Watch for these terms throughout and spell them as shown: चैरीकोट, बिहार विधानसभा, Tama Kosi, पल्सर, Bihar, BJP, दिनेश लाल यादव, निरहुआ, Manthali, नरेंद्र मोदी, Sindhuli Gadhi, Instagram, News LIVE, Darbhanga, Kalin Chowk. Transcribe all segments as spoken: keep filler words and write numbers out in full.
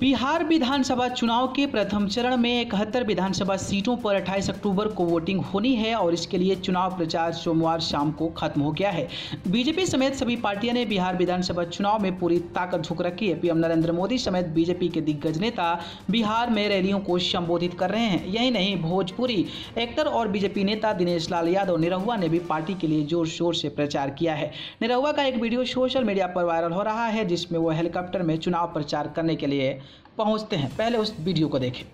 बिहार विधानसभा चुनाव के प्रथम चरण में इकहत्तर विधानसभा सीटों पर अट्ठाईस अक्टूबर को वोटिंग होनी है और इसके लिए चुनाव प्रचार सोमवार शाम को खत्म हो गया है। बीजेपी समेत सभी पार्टियां ने बिहार विधानसभा चुनाव में पूरी ताकत झोंक रखी है। पीएम नरेंद्र मोदी समेत बीजेपी के दिग्गज नेता बिहार में रैलियों को संबोधित कर रहे हैं। यही नहीं, भोजपुरी एक्टर और बीजेपी नेता दिनेश लाल यादव निरहुआ ने भी पार्टी के लिए जोर शोर से प्रचार किया है। निरहुआ का एक वीडियो सोशल मीडिया पर वायरल हो रहा है, जिसमें वो हेलीकॉप्टर में चुनाव प्रचार करने के लिए पहुंचते हैं। पहले उस वीडियो को देखें।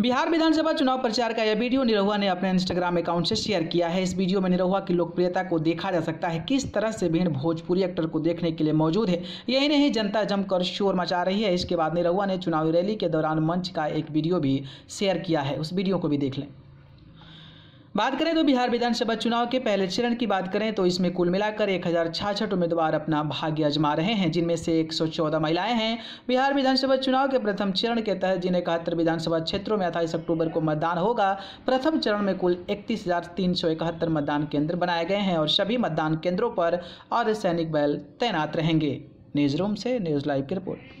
बिहार विधानसभा चुनाव प्रचार का यह वीडियो निरहुआ ने अपने इंस्टाग्राम अकाउंट से शेयर किया है। इस वीडियो में निरहुआ की लोकप्रियता को देखा जा सकता है। किस तरह से भीड़ भोजपुरी एक्टर को देखने के लिए मौजूद है। यही नहीं, जनता जमकर शोर मचा रही है। इसके बाद निरहुआ ने चुनावी रैली के दौरान मंच का एक वीडियो भी शेयर किया है, उस वीडियो को भी देख लें। बात करें तो बिहार विधानसभा चुनाव के पहले चरण की बात करें तो इसमें कुल मिलाकर एक हज़ार छियासठ उम्मीदवार अपना भाग्य आजमा रहे हैं, जिनमें से एक सौ चौदह महिलाएं हैं। बिहार विधानसभा चुनाव के प्रथम चरण के तहत जिन इकहत्तर विधानसभा क्षेत्रों में अट्ठाईस अक्टूबर को मतदान होगा, प्रथम चरण में कुल इकतीस हज़ार तीन सौ इकहत्तर मतदान केंद्र बनाए गए हैं और सभी मतदान केंद्रों पर अर्धसैनिक बल तैनात रहेंगे। न्यूज़ रूम से न्यूज़ लाइव की रिपोर्ट।